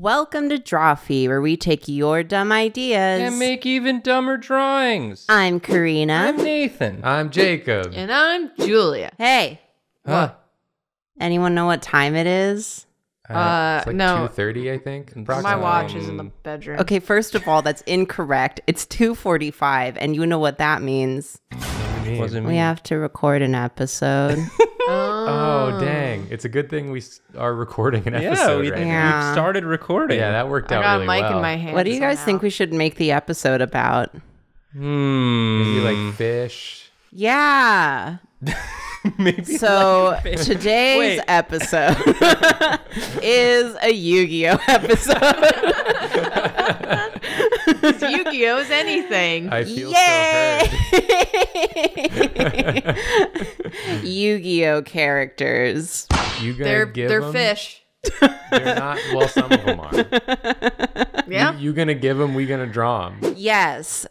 Welcome to Drawfee, where we take your dumb ideas and make even dumber drawings. I'm Karina. I'm Nathan. I'm Jacob. And I'm Julia. Hey. Huh? Anyone know what time it is? It's like no. 2:30, I think. My watch is in the bedroom. Okay, first of all, that's incorrect. It's 2:45, and you know what that means. What we have to record an episode. Oh, dang. It's a good thing we are recording an episode right now. We started recording. Yeah, that worked out really well. I got a mic in my hand. What do you guys think we should make the episode about? Maybe like fish. Yeah. Maybe so today's episode is a Yu-Gi-Oh! episode. It's Yu-Gi-Oh! Is anything. I feel so hurt. Yu-Gi-Oh! characters. You guys they're fish. They're not, well, some of them are. Yeah. You gonna give them, we gonna draw them. Yes.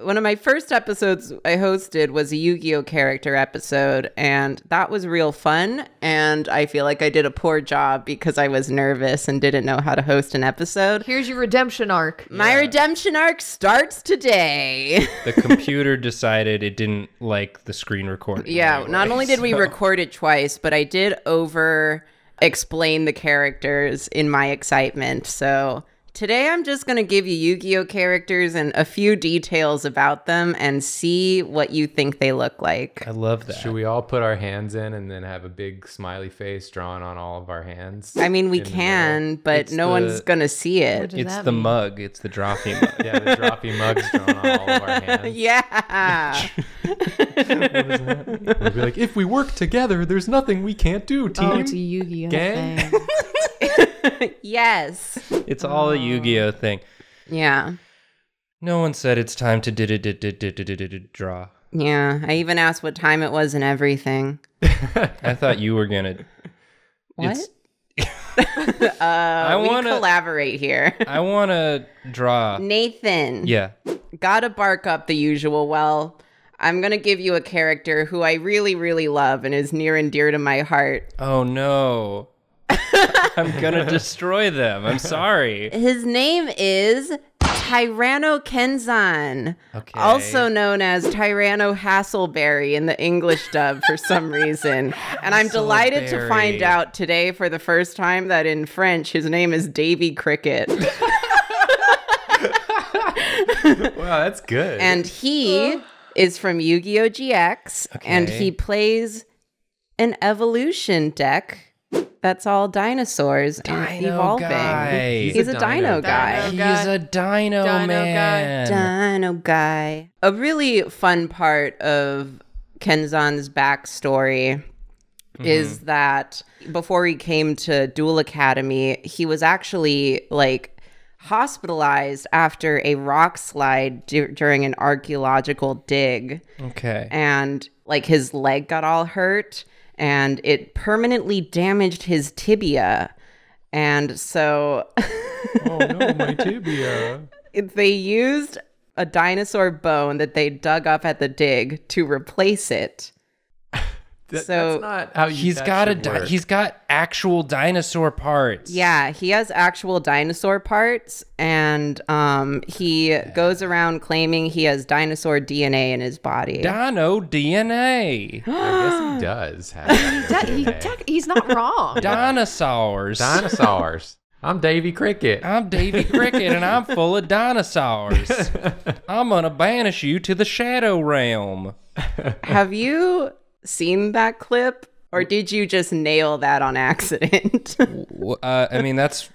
One of my first episodes I hosted was a Yu-Gi-Oh! Character episode, and that was real fun, and I feel like I did a poor job because I was nervous and didn't know how to host an episode. Here's your redemption arc. My redemption arc starts today. The computer decided it didn't like the screen recording. Yeah, anyway, not only did we record it twice, but I did over-explain the characters in my excitement, so... Today, I'm just going to give you Yu-Gi-Oh! Characters and a few details about them and see what you think they look like. I love that. Should we all put our hands in and then have a big smiley face drawn on all of our hands? I mean, we can, but no one's going to see it. It's the mug. It's the Drawfee mug. Yeah, the Drawfee mug's drawn on all of our hands. Yeah. We'll be like, if we work together, there's nothing we can't do, team. Oh, it's a Yu-Gi-Oh! Gang. Yes. It's all a Yu-Gi-Oh! thing. Yeah. No one said it's time to draw. Yeah. I even asked what time it was and everything. I thought you were going to... What? We collaborate here. I want to draw... Nathan. Yeah. Gotta bark up the usual well. I'm going to give you a character who I really, really love and is near and dear to my heart. Oh, no. I'm gonna destroy them. I'm sorry. His name is Tyranno Kenzan, also known as Tyranno Hassleberry in the English dub for some reason. And I'm delighted to find out today for the first time that in French, his name is Davy Cricket. Wow, that's good. And he is from Yu-Gi-Oh! GX, and he plays an evolution deck. That's all dinosaurs and evolving. He's a dino guy. He's a dino man. Dino guy. A really fun part of Kenzan's backstory is that before he came to Duel Academy, he was actually like hospitalized after a rock slide during an archaeological dig. Okay. And like his leg got all hurt. And it permanently damaged his tibia. And so... Oh, no, my tibia. They used a dinosaur bone that they dug up at the dig to replace it. So that's not how he's got actual dinosaur parts. Yeah, he has actual dinosaur parts, and he goes around claiming he has dinosaur DNA in his body. Dino DNA. I guess he does have DNA. He's not wrong. Dinosaurs. Dinosaurs. I'm Davy Cricket. I'm Davy Cricket, and I'm full of dinosaurs. I'm gonna banish you to the shadow realm. Have you seen that clip, or did you just nail that on accident? I mean, that's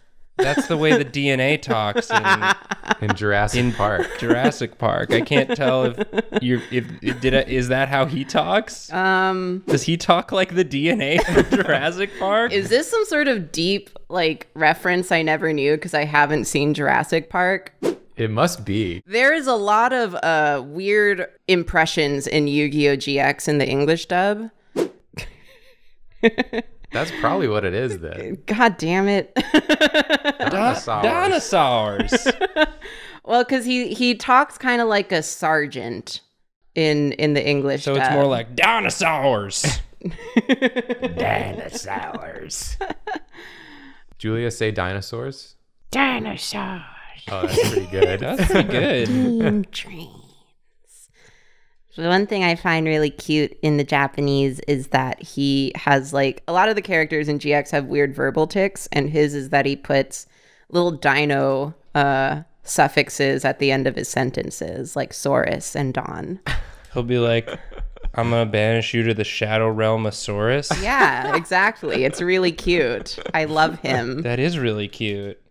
the way the DNA talks in Jurassic Park. Jurassic Park. I can't tell if you is that how he talks? Does he talk like the DNA in Jurassic Park? Is this some sort of deep like reference I never knew because I haven't seen Jurassic Park? It must be. There is a lot of weird impressions in Yu-Gi-Oh! GX in the English dub. That's probably what it is, then. God damn it. Dinosaurs. Dinosaurs. Well, because he talks kind of like a sergeant in the English dub. So it's more like dinosaurs. Dinosaurs. Julia, say dinosaurs. Dinosaurs. Oh, that's pretty good. That's pretty good. Steam trains. The one thing I find really cute in the Japanese is that he has, like, a lot of the characters in GX have weird verbal tics, and his is that he puts little dino suffixes at the end of his sentences, like Saurus and Don. He'll be like, I'm gonna banish you to the shadow realm of Saurus. Yeah, exactly. It's really cute. I love him. That is really cute.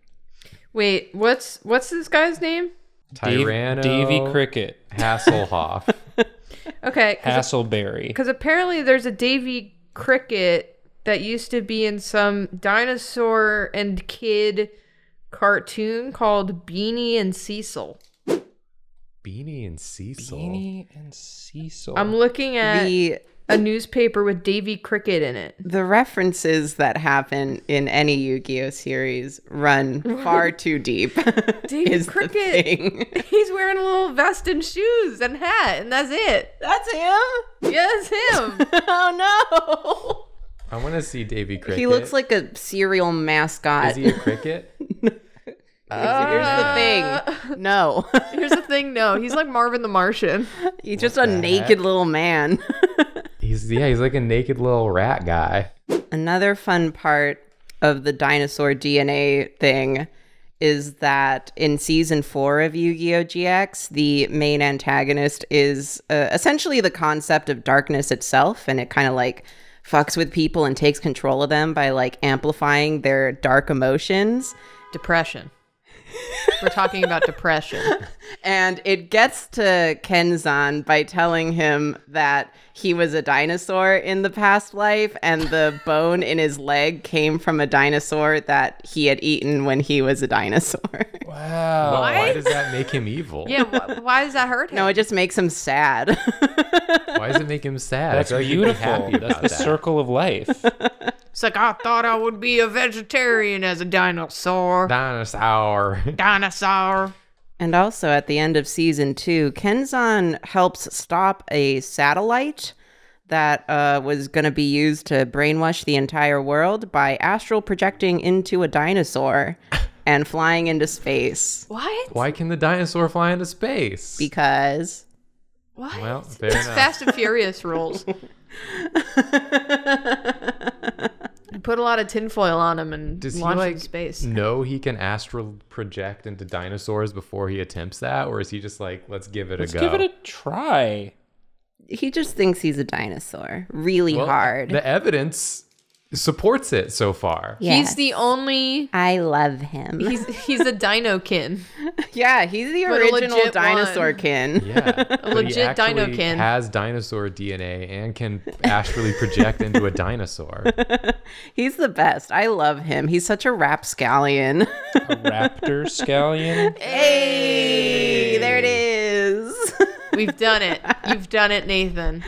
Wait, what's this guy's name? Tyranno Davy Cricket Hasselhoff. Okay, Hassleberry. Because apparently there's a Davy Cricket that used to be in some dinosaur and kid cartoon called Beany and Cecil. Beany and Cecil. Beany and Cecil. I'm looking at a newspaper with Davy Cricket in it. The references that happen in any Yu-Gi-Oh! series run far too deep. Davy Cricket. He's wearing a little vest and shoes and hat, and that's it. That's him? Yeah, that's him. Oh, no. I want to see Davy Cricket. He looks like a cereal mascot. Is he a cricket? Here's the thing. No. Here's the thing. No. He's like Marvin the Martian. He's just a naked little man. He's like a naked little rat guy. Another fun part of the dinosaur DNA thing is that in season 4 of Yu-Gi-Oh! GX, the main antagonist is essentially the concept of darkness itself, and it kind of like fucks with people and takes control of them by like amplifying their dark emotions. Depression. We're talking about depression. And it gets to Kenzan by telling him that he was a dinosaur in the past life and the bone in his leg came from a dinosaur that he had eaten when he was a dinosaur. Wow. Why does that make him evil? Yeah, why does that hurt him? No, it just makes him sad. Why does it make him sad? That's beautiful. That's the circle of life. It's like, I thought I would be a vegetarian as a dinosaur. Dinosaur. Dinosaur. And also at the end of season 2, Kenzan helps stop a satellite that was going to be used to brainwash the entire world by astral projecting into a dinosaur and flying into space. What? Why can the dinosaur fly into space? Because. What? Well, fair enough. It's Fast and Furious rules. Put a lot of tinfoil on him and launch him in space. Know he can astral project into dinosaurs before he attempts that, or is he just like, let's give it a go? Let's give it a try. He just thinks he's a dinosaur really hard. The evidence supports it so far. Yes. He's the only. I love him. He's a dinokin. Yeah, he's the original dinosaurkin. Yeah, a legit dinokin. He has dinosaur DNA and can astrally project into a dinosaur. He's the best. I love him. He's such a rapscallion. A raptor scallion. Hey, there it is. We've done it. You've done it, Nathan.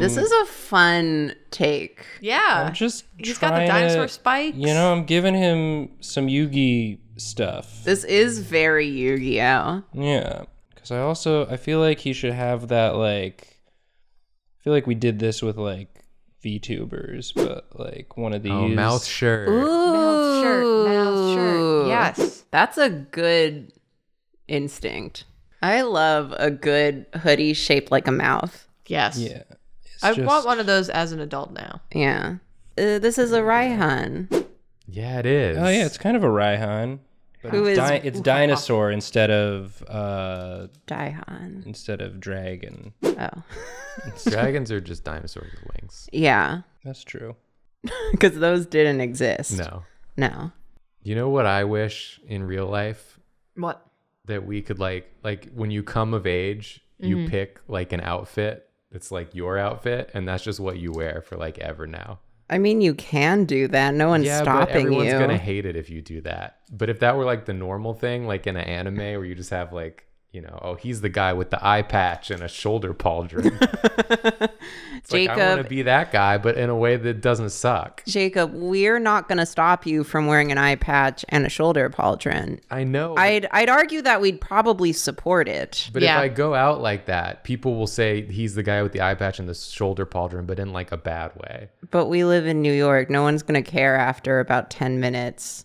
This is a fun take. Yeah. I'm just He's got the dinosaur spikes. You know, I'm giving him some Yu-Gi stuff. This is very Yu-Gi-Oh! Yeah. Because I feel like he should have that, like, I feel like we did this with, like, VTubers, but, like, one of these. Oh, mouth shirt. Ooh. Mouth shirt. Mouth shirt. Yes. That's a good instinct. I love a good hoodie shaped like a mouth. Yes. Yeah. I want one of those as an adult now. Yeah. This is a Raihan. Yeah, it is. Oh, yeah. It's kind of a Raihan. It's dinosaur instead of... Daihan. Instead of dragon. Oh. Dragons are just dinosaurs with wings. Yeah. That's true. Because those didn't exist. No. No. You know what I wish in real life? What? That we could, like when you come of age, you pick, like, an outfit. It's like your outfit, and that's just what you wear for like ever now. I mean, you can do that. No one's stopping you. Everyone's gonna hate it if you do that. But if that were like the normal thing, like in an anime where you just have like, you know, oh, he's the guy with the eye patch and a shoulder pauldron. Jacob, I want to be that guy, but in a way that doesn't suck. Jacob, we're not gonna stop you from wearing an eye patch and a shoulder pauldron. I know. I'd argue that we'd probably support it. But if I go out like that, people will say he's the guy with the eye patch and the shoulder pauldron, but in like a bad way. But we live in New York. No one's gonna care after about 10 minutes.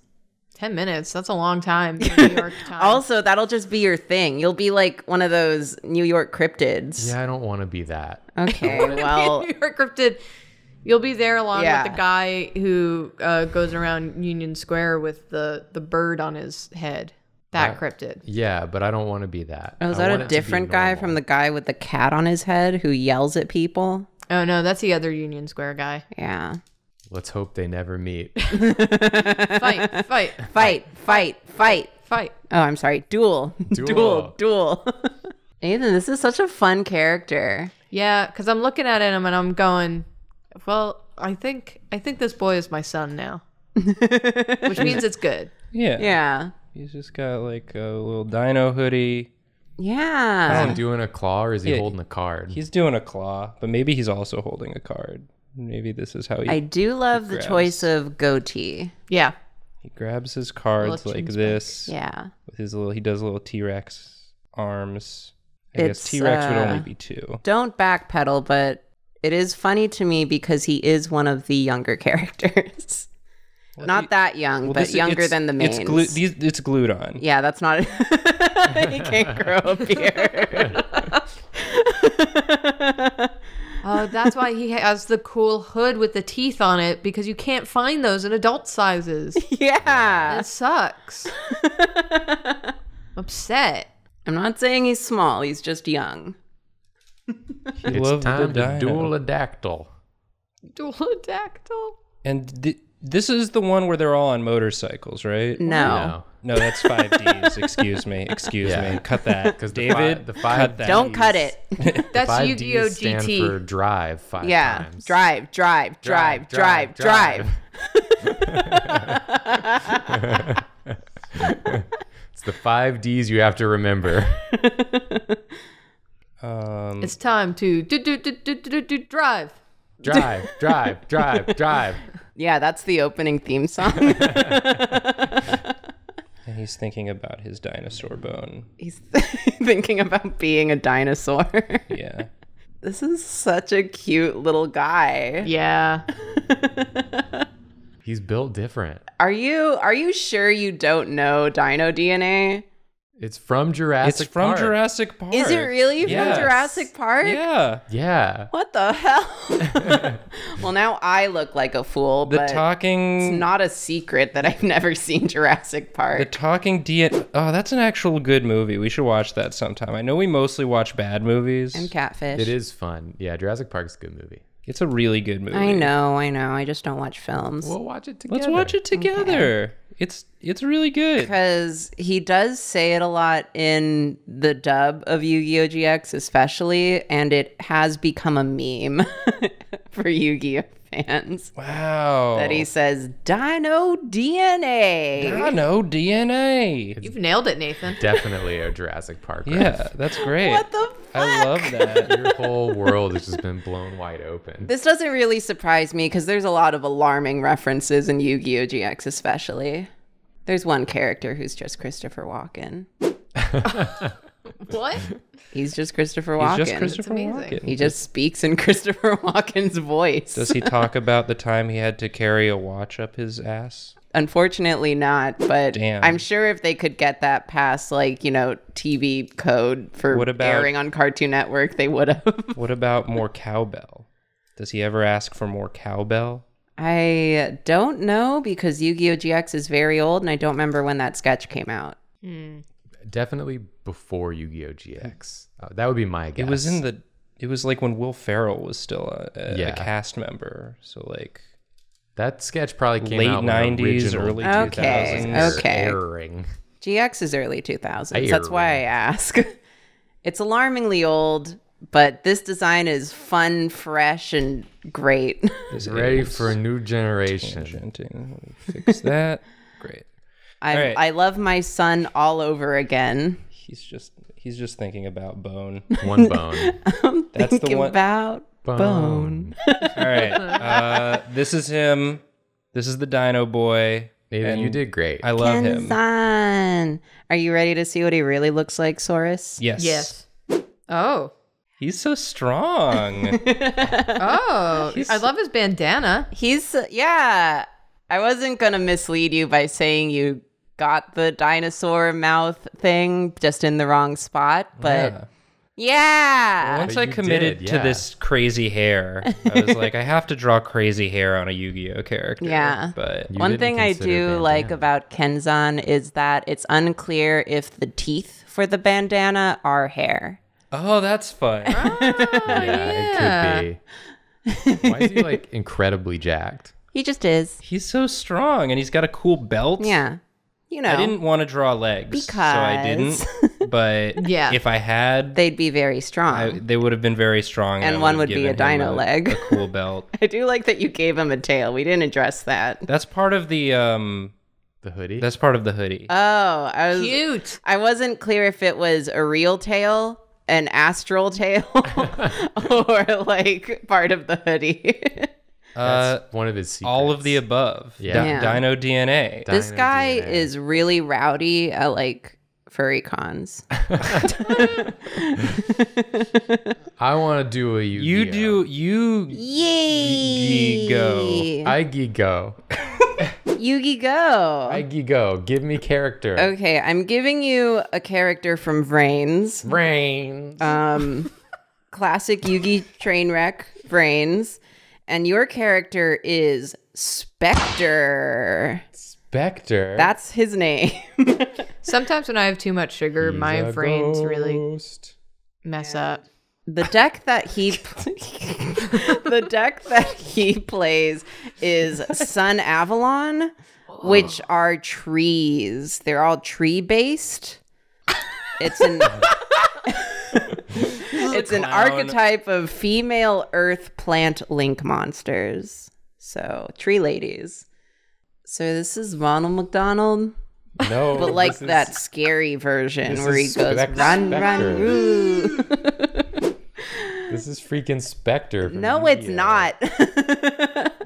10 minutes, that's a long time for New York time. Also, that'll just be your thing. You'll be like one of those New York cryptids. Yeah, I don't want to be that. Okay, well. New York cryptid. You'll be there along with the guy who goes around Union Square with the bird on his head. That cryptid. Yeah, but I don't want to be that. Oh, is that a different guy from the guy with the cat on his head who yells at people? Oh, no, that's the other Union Square guy. Yeah. Let's hope they never meet. Fight, fight, fight, fight, fight, fight. Oh, I'm sorry. Duel. Duel. Duel. Nathan, this is such a fun character. Yeah, because I'm looking at him and I'm going, well, I think this boy is my son now. Which means it's good. Yeah. Yeah. He's just got like a little dino hoodie. Yeah. Is he doing a claw or is he holding a card? He's doing a claw, but maybe he's also holding a card. Maybe this is how he... I do love the choice of goatee. Yeah. He grabs his cards like this. Yeah. With his little, he does little T-Rex arms. I guess T-Rex would only be two. Don't backpedal, but it is funny to me because he is one of the younger characters. Not that young, well, but younger than the mains. It's glued on. Yeah, that's not... He can't grow a beard. Oh, that's why he has the cool hood with the teeth on it, because you can't find those in adult sizes. Yeah. It sucks. I'm upset. I'm not saying he's small. He's just young. It's time to duel a dactyl. Duel a dactyl? And... this is the one where they're all on motorcycles, right? No. No, that's 5Ds. Excuse me. Excuse me. Cut that. Because David, don't cut it. That's Yu-Gi-Oh! GT. Stand for drive five times. Drive, drive, drive, drive, drive. It's the 5Ds you have to remember. It's time to drive. Drive, drive, drive, drive. Yeah, that's the opening theme song. And he's thinking about his dinosaur bone. He's thinking about being a dinosaur. Yeah. This is such a cute little guy. Yeah. He's built different. Are you sure you don't know dino DNA? It's from Jurassic Park. It's from Jurassic Park. Is it really from Jurassic Park? Yeah. Yeah. What the hell? Well, now I look like a fool, it's not a secret that I've never seen Jurassic Park. The talking DNA... Oh, that's an actual good movie. We should watch that sometime. I know we mostly watch bad movies. And Catfish. It is fun. Yeah, Jurassic Park's a good movie. It's a really good movie. I know. I just don't watch films. We'll watch it together. Let's watch it together. Okay. It's really good. Because he does say it a lot in the dub of Yu-Gi-Oh! GX especially, and it has become a meme for Yu-Gi-Oh! Fans. Wow. That he says, Dino DNA. Dino DNA. You've nailed it, Nathan. Definitely a Jurassic Park. Yeah, that's great. What the fuck? I love that. Your whole world has just been blown wide open. This doesn't really surprise me because there's a lot of alarming references in Yu-Gi-Oh! GX especially. There's one character who's just Christopher Walken. What? He's just Christopher Walken. He's just Christopher Walken. He just speaks in Christopher Walken's voice. Does he talk about the time he had to carry a watch up his ass? Unfortunately not, but damn. I'm sure if they could get that past, like, you know, TV code for airing on Cartoon Network, they would have. What about more cowbell? Does he ever ask for more cowbell? I don't know because Yu-Gi-Oh! GX is very old and I don't remember when that sketch came out. Mm. Definitely before Yu-Gi-Oh! GX. That would be my guess. It was like when Will Ferrell was still a cast member. So like that sketch probably came out late 90s, early 2000s. Okay. Airing. GX is early 2000s. Airing. That's why I ask. It's alarmingly old, but this design is fun, fresh, and great. It's ready for a new generation. Let me fix that. Great. I love my son all over again. He's just thinking about bone. One bone. That's the one about bone. All right. This is him. This is the Dino Boy. Nathan, you did great. I love him. Are you ready to see what he really looks like, Saurus? Yes. Yes. Oh. He's so strong. Oh. I love his bandana. I wasn't gonna mislead you by saying you got the dinosaur mouth thing just in the wrong spot, but yeah. Once I committed to this crazy hair, I was like, I have to draw crazy hair on a Yu-Gi-Oh character. Yeah. But one thing I do like about Kenzan is that it's unclear if the teeth for the bandana are hair. Oh, that's fun. It could be. Why is he like incredibly jacked? He just is. He's so strong, and he's got a cool belt. Yeah, you know. I didn't want to draw legs, so I didn't. But yeah, if I had, they'd be very strong. They would have been very strong, and one would be a dino leg. A cool belt. I do like that you gave him a tail. We didn't address that. That's part of the hoodie. That's part of the hoodie. Oh, cute. I wasn't clear if it was a real tail, an astral tail, or like part of the hoodie. That's one of his secrets. All of the above. Yeah. Dino DNA. This guy is really rowdy at like furry cons. I want to do a Yu-Gi-Oh. You do you. Yay! Gi-go. I gi-go. Yu-Gi-Oh! I gi-go. Give me character. Okay, I'm giving you a character from VRAINS. VRAINS. Classic Yu-Gi train wreck VRAINS. And your character is Specter. Specter? That's his name. Sometimes when I have too much sugar, my brains really mess up. The deck that he plays is Sunavalon, which are trees. They're all tree based. It's an it's an archetype of female earth plant link monsters. So tree ladies. So this is Ronald McDonald. No, but like that scary version where he goes run, run, woo. This is freaking Specter. No, it's not.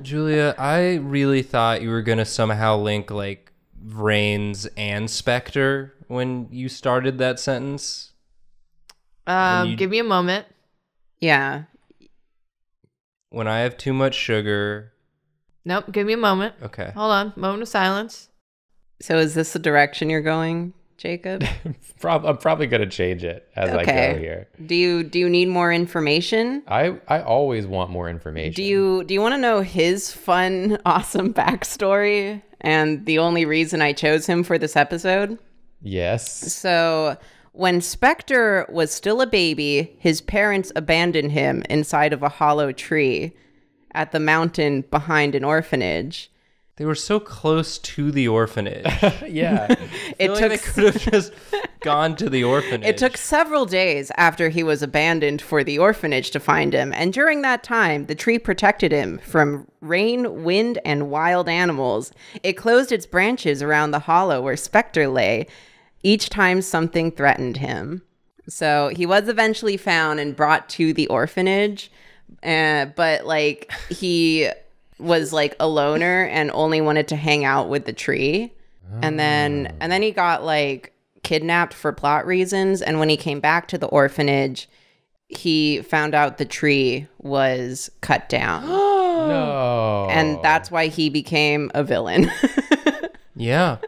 Julia, I really thought you were going to somehow link like VRAINS and Specter when you started that sentence. Give me a moment. Yeah. When I have too much sugar. Nope, give me a moment. Okay. Hold on, moment of silence. So is this the direction you're going? Jacob? I'm probably going to change it as I go here. Do you need more information? I always want more information. Do you want to know his fun, awesome backstory and the only reason I chose him for this episode? Yes. So when Specter was still a baby, his parents abandoned him inside of a hollow tree at the mountain behind an orphanage. They were so close to the orphanage. Yeah. They could have just gone to the orphanage. It took several days after he was abandoned for the orphanage to find him. And during that time, the tree protected him from rain, wind, and wild animals. It closed its branches around the hollow where Specter lay each time something threatened him. So he was eventually found and brought to the orphanage. But like he was like a loner and only wanted to hang out with the tree. Oh. And then he got like kidnapped for plot reasons. And when he came back to the orphanage, he found out the tree was cut down. No. And that's why he became a villain. Yeah.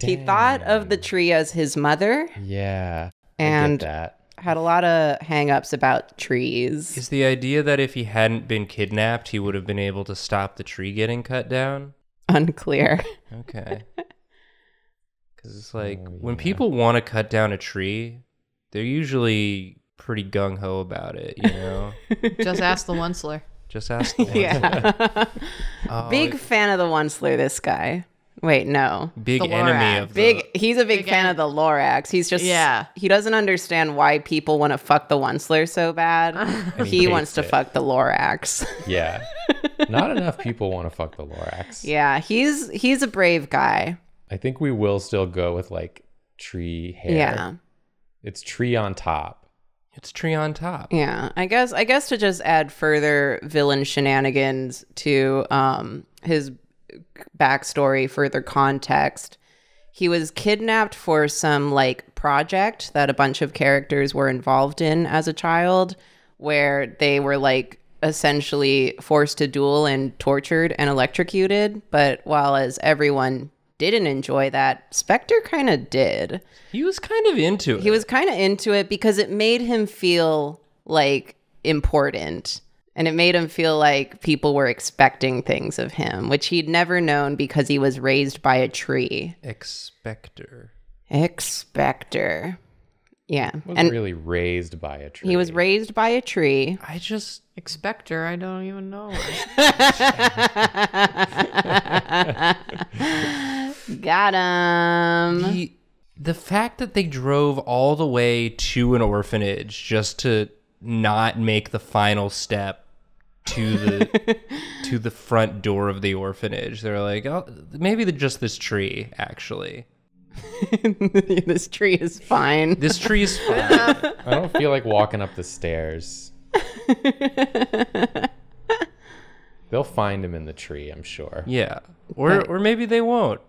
He thought of the tree as his mother. Yeah. And I get that. Had a lot of hang-ups about trees. Is the idea that if he hadn't been kidnapped, he would have been able to stop the tree getting cut down? Unclear. Okay. Because it's like, when people want to cut down a tree, they're usually pretty gung-ho about it, you know? Just ask the Onceler. Just ask the Onceler. Yeah. Big fan of the Onceler, this guy. Wait, no. Big enemy of the... He's a big fan of the Lorax. He's just... Yeah. He doesn't understand why people want to fuck the Onceler so bad. He wants to fuck the Lorax. Yeah. Not enough people want to fuck the Lorax. Yeah. He's a brave guy. I think we will still go with, like, tree hair. Yeah. It's tree on top. It's tree on top. Yeah. I guess to just add further villain shenanigans to his backstory, further context, he was kidnapped for some like project that a bunch of characters were involved in as a child, where they were like essentially forced to duel and tortured and electrocuted. But while as everyone didn't enjoy that. Specter kind of did. He was kind of into it. He was kind of into it because it made him feel like important. And it made him feel like people were expecting things of him, which he'd never known because he was raised by a tree. Expector. Expector. Yeah. He wasn't really raised by a tree. He was raised by a tree. I just... Expector, I don't even know. Got him. The fact that they drove all the way to an orphanage just to... not make the final step to the to the front door of the orphanage. They're like, oh, maybe just this tree, actually. This tree is fine. This tree is fine. I don't feel like walking up the stairs. They'll find him in the tree, I'm sure. Yeah, or maybe they won't.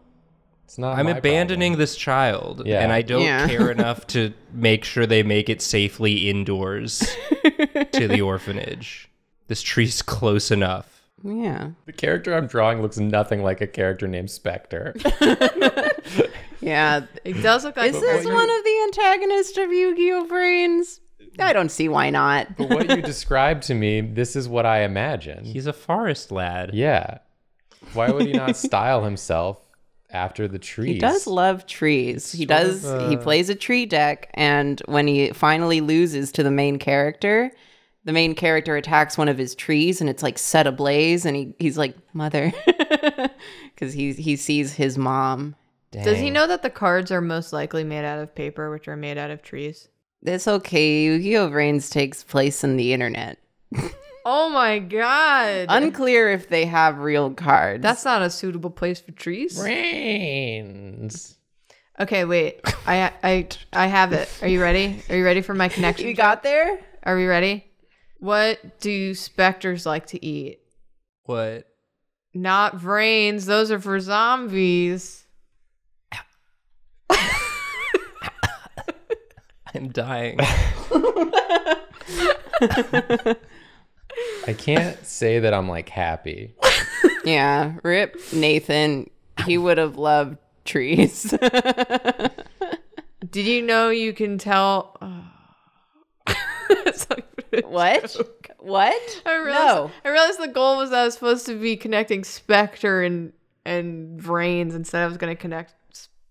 It's not I'm abandoning problem. This child, yeah. And I don't care enough to make sure they make it safely indoors to the orphanage. This tree's close enough. Yeah. The character I'm drawing looks nothing like a character named Specter. Yeah, it does look like. Is this one of the antagonists of Yu-Gi-Oh! VRAINS? I don't see why not. But what you described to me, this is what I imagine. He's a forest lad. Yeah. Why would he not style himself after the trees? He does love trees. He does. He plays a tree deck, and when he finally loses to the main character attacks one of his trees, and it's like set ablaze, and he's like, "Mother," because he sees his mom. Dang. Does he know that the cards are most likely made out of paper, which are made out of trees? It's okay. Yu-Gi-Oh! VRAINS takes place in the internet. Oh my god. Unclear if they have real cards. That's not a suitable place for trees. Rains. Okay, wait. I have it. Are you ready? Are you ready for my connection? You got there? Are we ready? What do specters like to eat? What? Not brains. Those are for zombies. I'm dying. I can't say that I'm like happy. Yeah, rip Nathan. He would have loved trees. Did you know you can tell? What? Joke. What? I realized the goal was that I was supposed to be connecting Specter and VRAINS. Instead, I was going to connect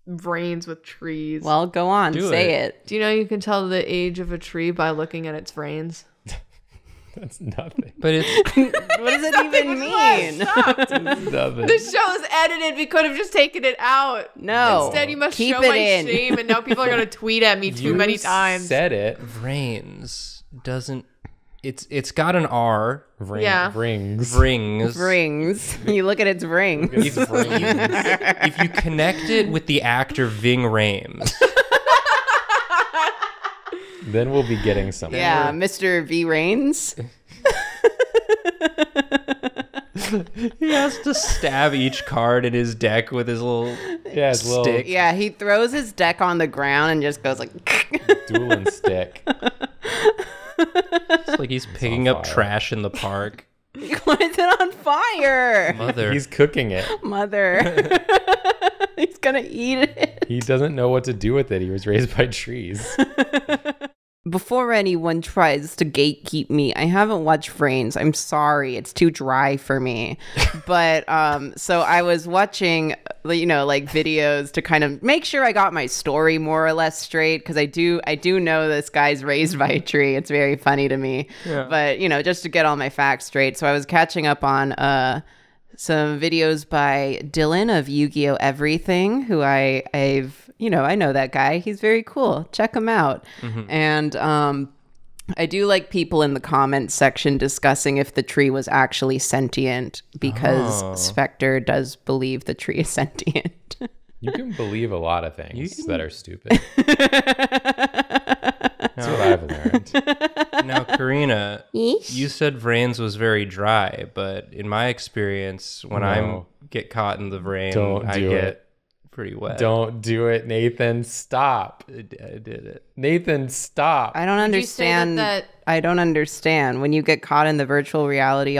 VRAINS with trees. Well, go on, say it. Do you know you can tell the age of a tree by looking at its veins? That's nothing. But it's what does it even mean? The show is edited. We could have just taken it out. No. Instead, you must show my shame, and now people are gonna tweet at me too many times. Said it. VRAINS doesn't. It's got an R. Yeah. Rings. Rings. Rings. You look at its rings. If you connect it with the actor Ving Rhames. Then we'll be getting something. Yeah, Mr. VRAINS. He has to stab each card in his deck with his little stick. Yeah, he throws his deck on the ground and just goes like... Dueling stick. It's like he's picking up trash in the park. He lights it on fire. Mother. He's cooking it. Mother. He's going to eat it. He doesn't know what to do with it. He was raised by trees. Before anyone tries to gatekeep me, I haven't watched VRAINS. I'm sorry. It's too dry for me. But so I was watching, you know, like videos to kind of make sure I got my story more or less straight, because I do know this guy's raised by a tree. It's very funny to me. Yeah. But, you know, just to get all my facts straight. So I was catching up on some videos by Dylan of Yu-Gi-Oh! Everything, who I know that guy. He's very cool. Check him out. Mm-hmm. And I do like people in the comment section discussing if the tree was actually sentient, because Specter does believe the tree is sentient. You can believe a lot of things that are stupid. That's what I've learned. Now, Karina, you said VRAINS was very dry, but in my experience, when I get caught in the rain, I get pretty wet. Don't do it, Nathan. Stop. I did it. Nathan, stop. I don't understand. I don't understand. When you get caught in the virtual reality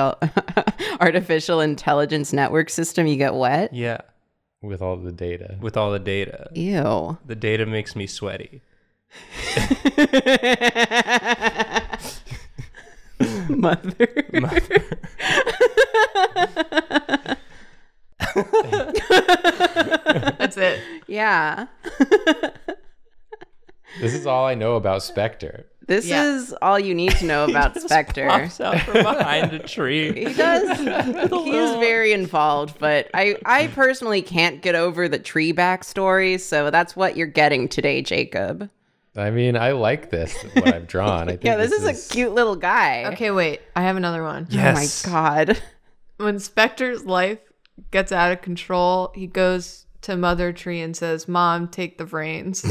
artificial intelligence network system, you get wet? Yeah. With all the data. With all the data. Ew. The data makes me sweaty. Mother. That's it. Yeah. This is all I know about Specter. This is all you need to know about Specter. He pops out from behind a tree. He does. He is very involved, but I personally can't get over the tree backstory, so that's what you're getting today, Jacob. I mean, I like this, what I've drawn. I think yeah, this is a cute little guy. Okay, wait. I have another one. Yes. Oh, my God. When Specter's life gets out of control, he goes to Mother Tree and says, Mom, take the reins.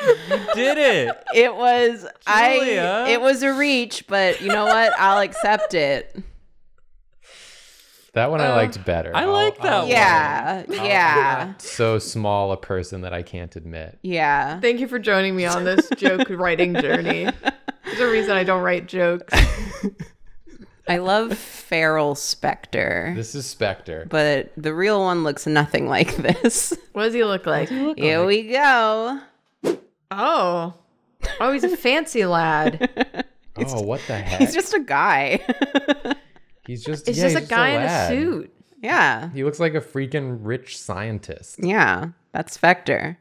You did it. It was Julia. It was a reach, but you know what? I'll accept it. That one I liked better. I like that one. Yeah. Yeah. Not so small a person that I can't admit. Yeah. Thank you for joining me on this joke writing journey. There's a reason I don't write jokes. I love feral Specter. This is Specter. But the real one looks nothing like this. What does he look like? Here we go. Oh, he's a fancy lad. Oh, what the heck? He's just a guy. he's just a guy in a suit. Yeah. He looks like a freaking rich scientist. Yeah, that's Specter.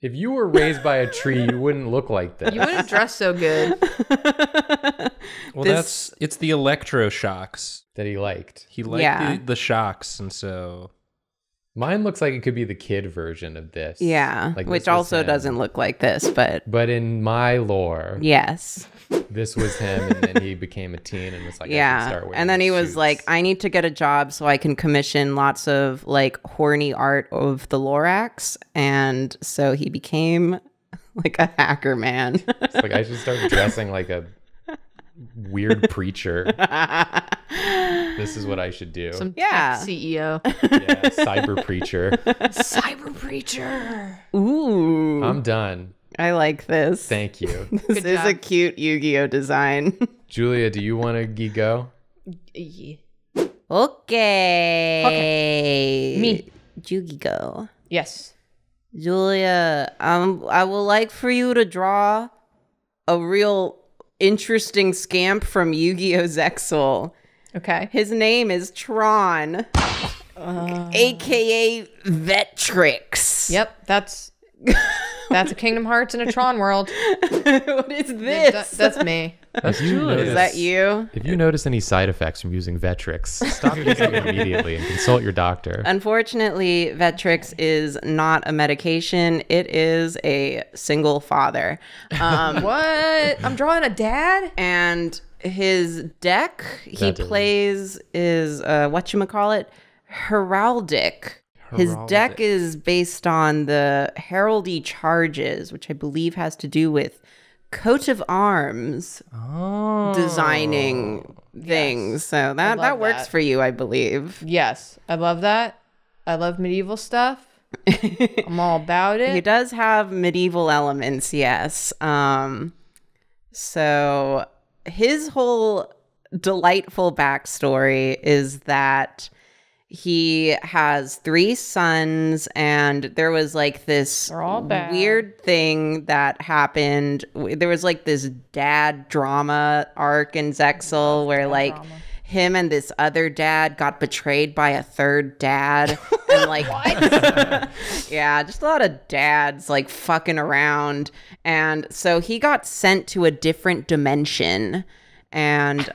If you were raised by a tree, you wouldn't look like that. You wouldn't dress so good. Well, it's the electroshocks that he liked. He liked the shocks, and so mine looks like it could be the kid version of this. Yeah, like which also doesn't look like this, but in my lore, yes, this was him, and then he became a teen and was like, yeah, I can start wearing and then he was like, I need to get a job so I can commission lots of like horny art of the Lorax, and so he became like a hacker man. It's like I should start dressing like a weird preacher. This is what I should do. Some CEO. Yeah, cyber preacher. Cyber preacher. Ooh. I'm done. I like this. Thank you. This is a cute Yu-Gi-Oh design. Julia, do you want to go? Yeah. Okay. Me. Yu-Gi-Oh. Yes. Julia, I would like for you to draw a real interesting scamp from Yu-Gi-Oh! Zexal. Okay. His name is Tron, a.k.a. Vectrix. Yep, that's a Kingdom Hearts and a Tron world. What is this? That's me. That's Julia. Is that you? If you notice any side effects from using Vectrix, stop using it immediately and consult your doctor. Unfortunately, Vectrix is not a medication. It is a single father. What? I'm drawing a dad? And his deck plays is whatchamacallit, heraldic. His deck is based on the heraldy charges, which I believe has to do with coat of arms designing things. Yes. So that works for you, I believe. Yes, I love that. I love medieval stuff. I'm all about it. He does have medieval elements, yes. So his whole delightful backstory is that he has 3 sons, and there was like this weird thing that happened. There was like this dad drama arc in Zexal where like him and this other dad got betrayed by a third dad. And like, yeah, just a lot of dads like fucking around. And so he got sent to a different dimension. And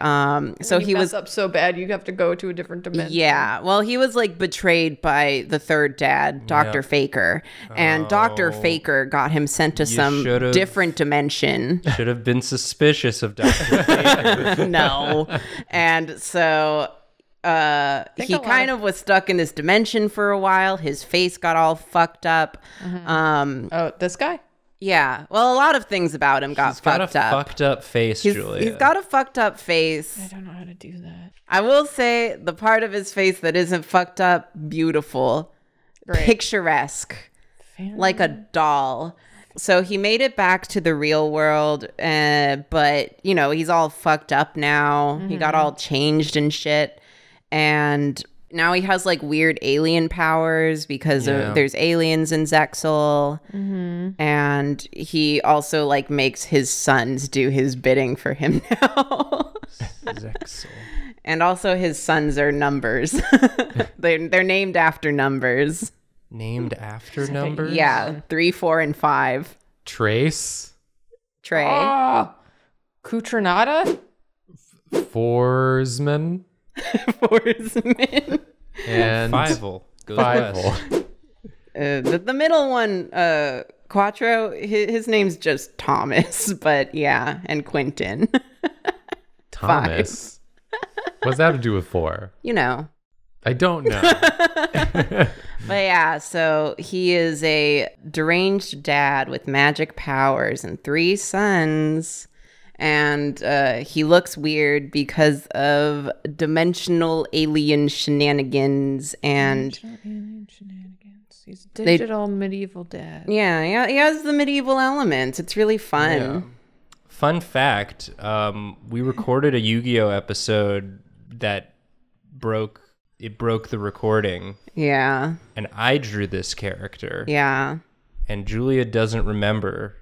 so he was up so bad you have to go to a different dimension. Yeah, well, he was like betrayed by the third dad, Dr. Faker, and Dr. Faker got him sent to some different dimension. Should have been suspicious of Dr. Faker. No. And so he kind of was stuck in this dimension for a while. His face got all fucked up. Oh, this guy? Yeah, well, a lot of things about him got fucked up. He's got a fucked up face, Julia. He's got a fucked up face. I don't know how to do that. I will say the part of his face that isn't fucked up, beautiful, picturesque, like a doll. So he made it back to the real world, but, you know, he's all fucked up now. He got all changed and shit. And Now he has like weird alien powers because there's aliens in Zexal. Mm-hmm. And he also like makes his sons do his bidding for him now. Zexal. And also his sons are numbers. they're named after numbers. Named after numbers? Yeah. 3, 4, and 5. Trace. Trey. Ah! Kutranada? Forsman. Forsman. And Fivel. Fivel. The middle one, Quattro, his name's just Thomas, but yeah, and Quentin. Thomas? What's that to do with 4? You know. I don't know. But yeah, so he is a deranged dad with magic powers and 3 sons. And he looks weird because of dimensional alien shenanigans. He's a digital medieval dad. Yeah, he has the medieval elements. It's really fun. Yeah. Fun fact, we recorded a Yu-Gi-Oh! Episode that broke the recording. Yeah. And I drew this character. Yeah. And Julia doesn't remember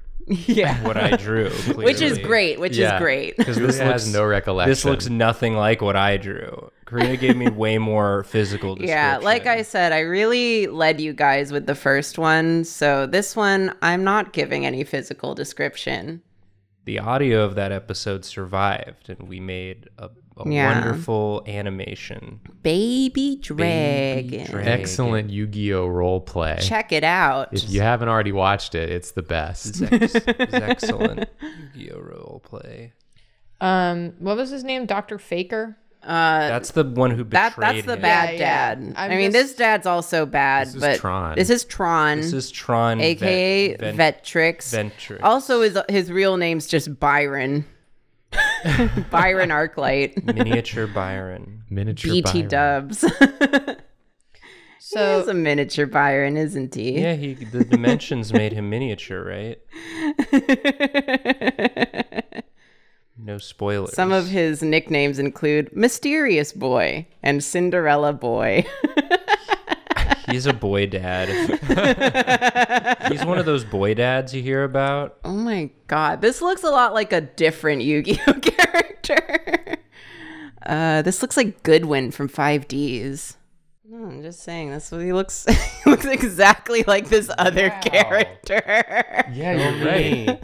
what I drew. Clearly. Which is great. Because this has no recollection. This looks nothing like what I drew. Karina gave me way more physical description. Yeah, like I said, I really led you guys with the first one. So this one, I'm not giving any physical description. The audio of that episode survived, and we made a wonderful animation. Baby Dragon. Excellent Yu-Gi-Oh! role play. Check it out. If you haven't already watched it, it's the best. It's excellent Yu-Gi-Oh! role play. What was his name? Dr. Faker? That's the one who betrayed him. That's the bad dad. I mean, this dad's also bad. This is Tron. A.K.A. Vectrix. Also, his real name's just Byron. Byron Arclight. Miniature Byron. BT Dubs. So he's a miniature Byron, isn't he? Yeah, the dimensions made him miniature, right? No spoilers. Some of his nicknames include Mysterious Boy and Cinderella Boy. He's a boy dad. He's one of those boy dads you hear about. Oh my god. This looks a lot like a different Yu-Gi-Oh! character. This looks like Goodwin from 5Ds. No, I'm just saying. That's what he looks. He looks exactly like this other character. Yeah, you're right.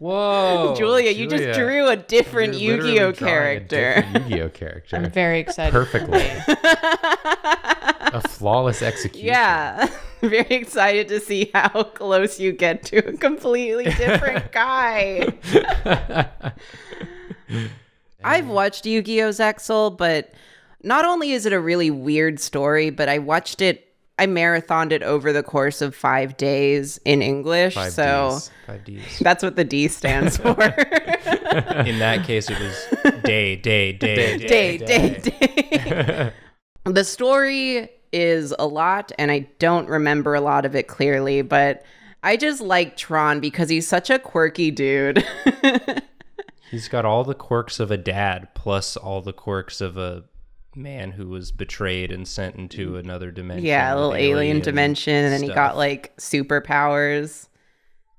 Whoa, Julia! You just drew a different Yu-Gi-Oh! character. I'm very excited. Perfectly. A flawless execution. Yeah, very excited to see how close you get to a completely different guy. I've watched Yu-Gi-Oh! Zexal, but not only is it a really weird story, but I watched it. I marathoned it over the course of 5 days in English. Five Ds. That's what the D stands for. In that case, it was day. The story is a lot, and I don't remember a lot of it clearly, but I just like Tron because he's such a quirky dude. He's got all the quirks of a dad, plus all the quirks of a man who was betrayed and sent into another dimension. Yeah, a little alien dimension, and then he got like superpowers.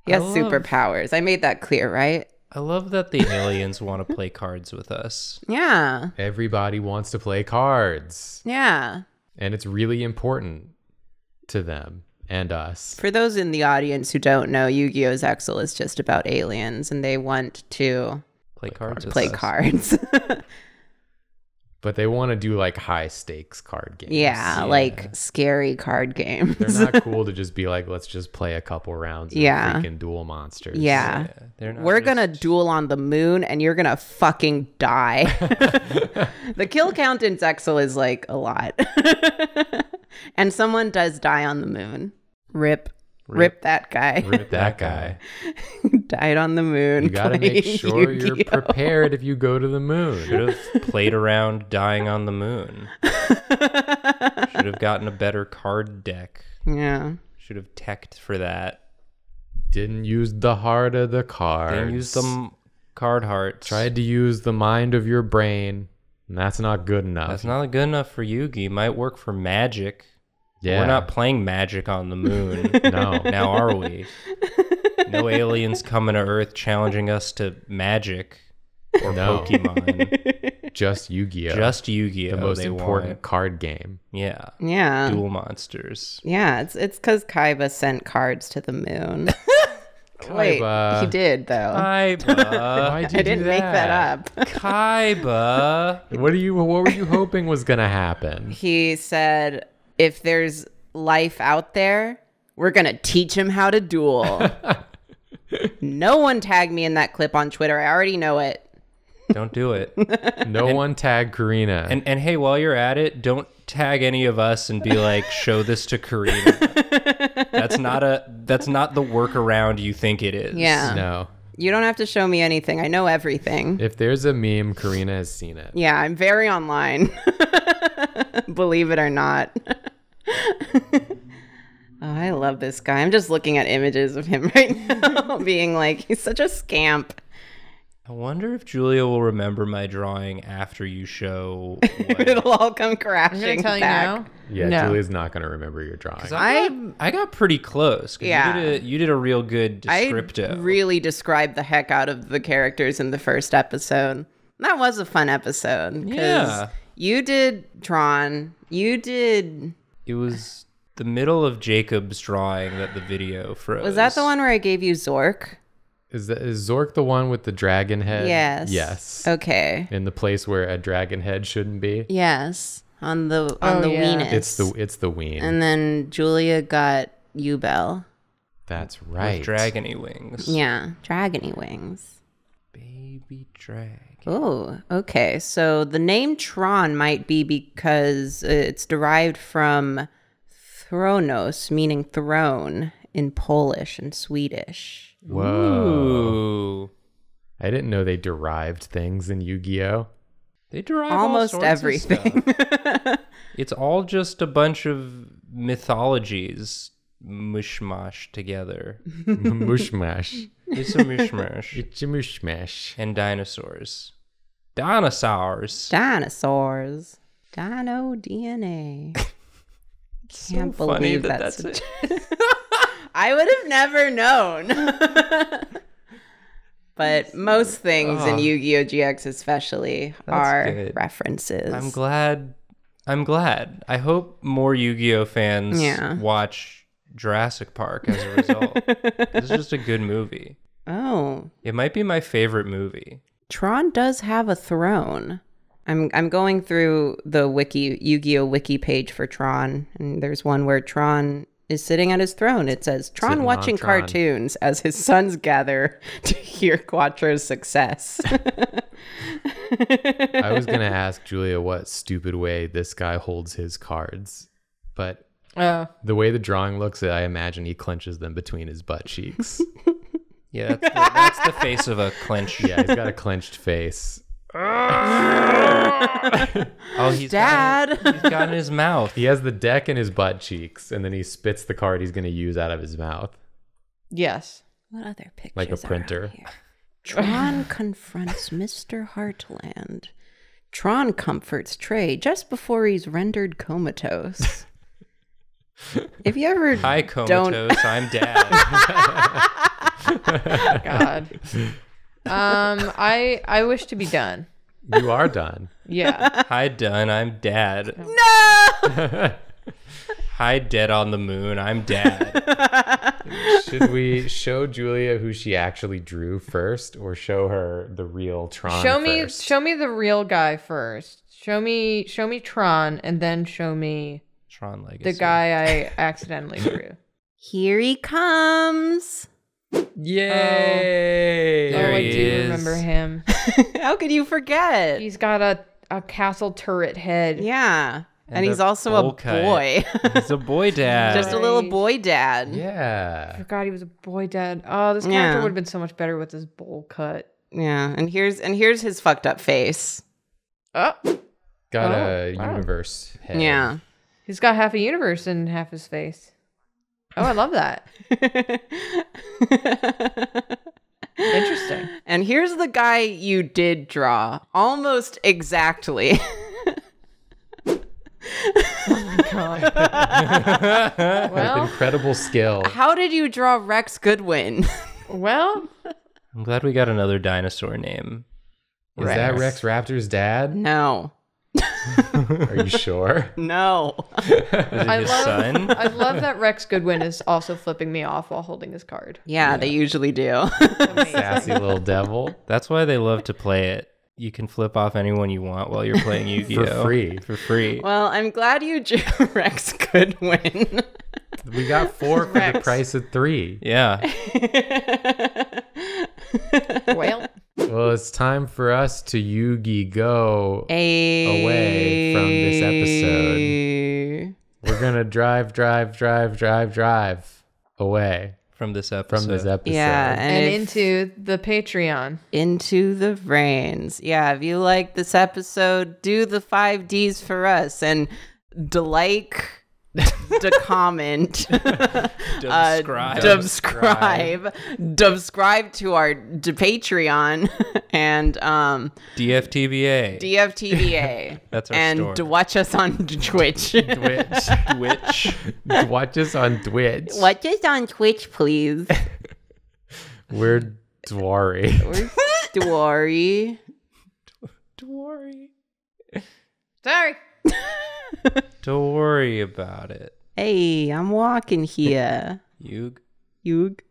He has superpowers. I made that clear, right? I love that the aliens want to play cards with us. Yeah. Everybody wants to play cards. Yeah. And it's really important to them and us. For those in the audience who don't know, Yu-Gi-Oh! Zexal is just about aliens, and they want to play cards. But they want to do like high stakes card games. Yeah, like scary card games. They're not cool to just be like, let's just play a couple rounds and freaking duel monsters. Yeah. We're going to duel on the moon and you're going to fucking die. The kill count in Zexal is like a lot. And someone does die on the moon. Rip that guy. Rip that guy. Died on the moon. You gotta make sure you're prepared if you go to the moon. Should have played around dying on the moon. Should have gotten a better card deck. Yeah. Should have teched for that. Didn't use the heart of the cards. Didn't use some card hearts. Tried to use the mind of your brain. And that's not good enough. That's not good enough for Yu-Gi. It might work for Magic. Yeah. We're not playing Magic on the moon. No. Now are we? No aliens coming to Earth challenging us to Magic or no. Pokemon. Just Yu-Gi-Oh! Just Yu-Gi-Oh! The most important card game. Yeah. Yeah. Duel monsters. Yeah. It's because Kaiba sent cards to the moon. Kaiba. Wait, he did though. Kaiba, why'd you I didn't do that? Make that up. Kaiba, what were you hoping was gonna happen? He said, "If there's life out there, we're gonna teach him how to duel." No one tagged me in that clip on Twitter. I already know it. Don't do it. No one tagged Karina. And hey, while you're at it, don't tag any of us and be like, show this to Karina. That's not the workaround you think it is. Yeah. No. You don't have to show me anything. I know everything. If there's a meme, Karina has seen it. Yeah, I'm very online. Believe it or not. Oh, I love this guy. I'm just looking at images of him right now, being like, he's such a scamp. I wonder if Julia will remember my drawing after you show. It'll all come crashing. I'm gonna tell back. You now. Yeah, no. Julia's not gonna remember your drawing. I got pretty close. Yeah, you did a real good descriptive. I really described the heck out of the characters in the first episode. That was a fun episode. Yeah, you did Tron. You did. It was the middle of Jacob's drawing that the video froze. Was that the one where I gave you Zork? Is Zork the one with the dragon head? Yes. Yes. Okay. In the place where a dragon head shouldn't be? Yes. On the yeah. Weenus. It's the ween. And then Julia got Yubel. That's right. With dragony wings. Yeah. Dragony wings. Baby dragon. Oh, okay. So the name Tron might be because it's derived from Thronos, meaning throne in Polish and Swedish. Whoa. Ooh. I didn't know they derived things in Yu-Gi-Oh! They derive almost all sorts everything. Of stuff. It's all just a bunch of mythologies mushmash together. Mushmash. It's a mushmash. It's a mushmash. And dinosaurs. Dinosaurs. Dinosaurs. Dino DNA. Can't so believe funny that's it. I would have never known. But most things in Yu-Gi-Oh! GX especially are good. References. I'm glad. I hope more Yu-Gi-Oh! Fans watch Jurassic Park as a result. It's just a good movie. Oh. It might be my favorite movie. Tron does have a throne. I'm going through the Yu-Gi-Oh! wiki page for Tron, and there's one where Tron is sitting at his throne. It says, Tron watching cartoons as his sons gather to hear Quattro's success. I was going to ask Julia what stupid way this guy holds his cards, but the way the drawing looks, I imagine he clenches them between his butt cheeks. Yeah, that's the face of a clenched. Yeah, he's got a clenched face. Oh, he's Dad. He's got in his mouth. He has the deck in his butt cheeks, and then he spits the card he's going to use out of his mouth. Yes. What other pictures? Like a printer. Tron confronts Mr. Heartland. Tron comforts Trey just before he's rendered comatose. If you ever hi comatose, I'm Dad. God. I wish to be done. You are done. Yeah. Hi, done. I'm Dad. No. Hi, dead on the moon. I'm Dad. Should we show Julia who she actually drew first, or show her the real Tron? Show me the real guy first. Show me Tron, and then show me Tron Legacy. The guy I accidentally drew. Here he comes. Yay! Oh, I do remember him. How could you forget? He's got a castle turret head. Yeah. And he's also a boy. He's a boy dad. Just a little boy dad. Yeah. I forgot he was a boy dad. Oh, this character would have been so much better with his bowl cut. Yeah. And here's his fucked up face. Oh. Got a universe head. Yeah. He's got half a universe in half his face. Oh, I love that. Interesting. And here's the guy you did draw almost exactly. Oh my god. Well, with incredible skill. How did you draw Rex Goodwin? Well, I'm glad we got another dinosaur name. Is Rex. That Rex Raptor's dad? No. Are you sure? No. Is it his son? I love that Rex Goodwin is also flipping me off while holding his card. Yeah, yeah. They usually do. Sassy little devil. That's why they love to play it. You can flip off anyone you want while you're playing Yu-Gi-Oh! For free. For free. Well, I'm glad you drew Rex Goodwin. We got 4 for Rex. The price of 3. Yeah. Well, it's time for us to Yu-Gi-Go away from this episode. We're going to drive away. From this episode. Yeah, and into the Patreon. Into the Vrains. Yeah, if you like this episode, do the 5Ds for us and like, to comment, subscribe to our Patreon, and DFTBA. That's our store. And watch us on Twitch. Watch us on Twitch, please. We're Dwari. Sorry. Don't worry about it. Hey, I'm walking here. Yug.